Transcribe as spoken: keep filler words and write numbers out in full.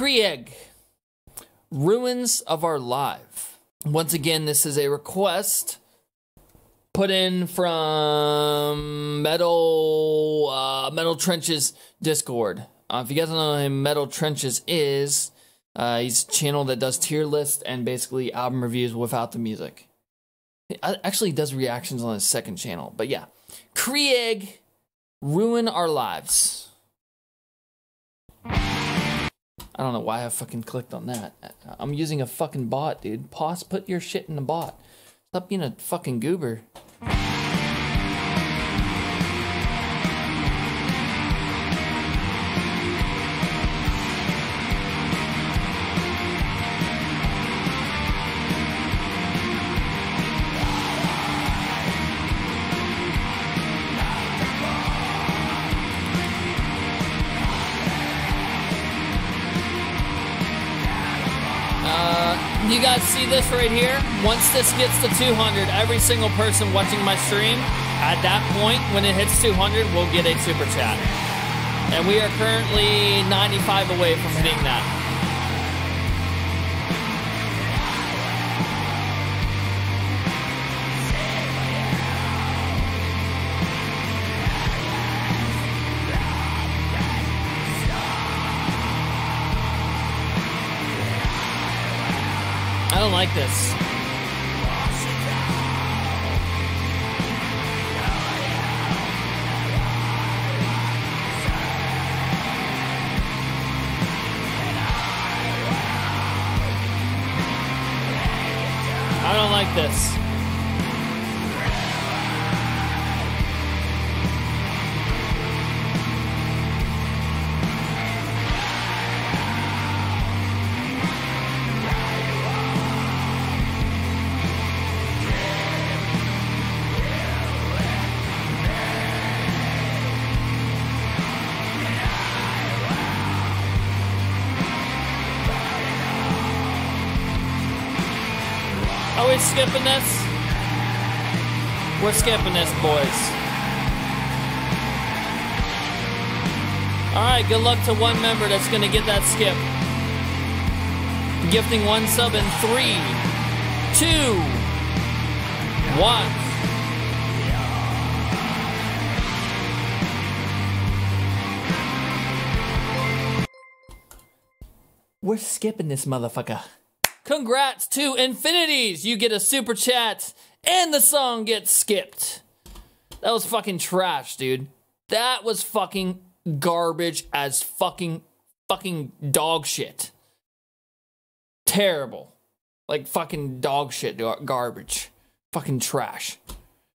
Krieg, Ruins of Our Life. Once again, this is a request put in from Metal uh, Metal Trenches Discord. Uh, if you guys don't know who Metal Trenches is, uh, he's a channel that does tier lists and basically album reviews without the music. He actually does reactions on his second channel, but yeah. Krieg, Ruin Our Lives. I don't know why I fucking clicked on that. I'm using a fucking bot, dude. Poss, put your shit in the bot. Stop being a fucking goober. You guys see this right here? Once this gets to two hundred, every single person watching my stream, at that point, when it hits two hundred, we'll get a super chat. And we are currently ninety-five away from hitting that. I don't like this. I don't like this. Are we skipping this? We're skipping this, boys. Alright, good luck to one member that's going to get that skip. Gifting one sub in three, two, one. We're skipping this motherfucker. Congrats to Infinities! You get a super chat, and the song gets skipped. That was fucking trash, dude. That was fucking garbage as fucking, fucking dog shit. Terrible. Like fucking dog shit garbage. Fucking trash.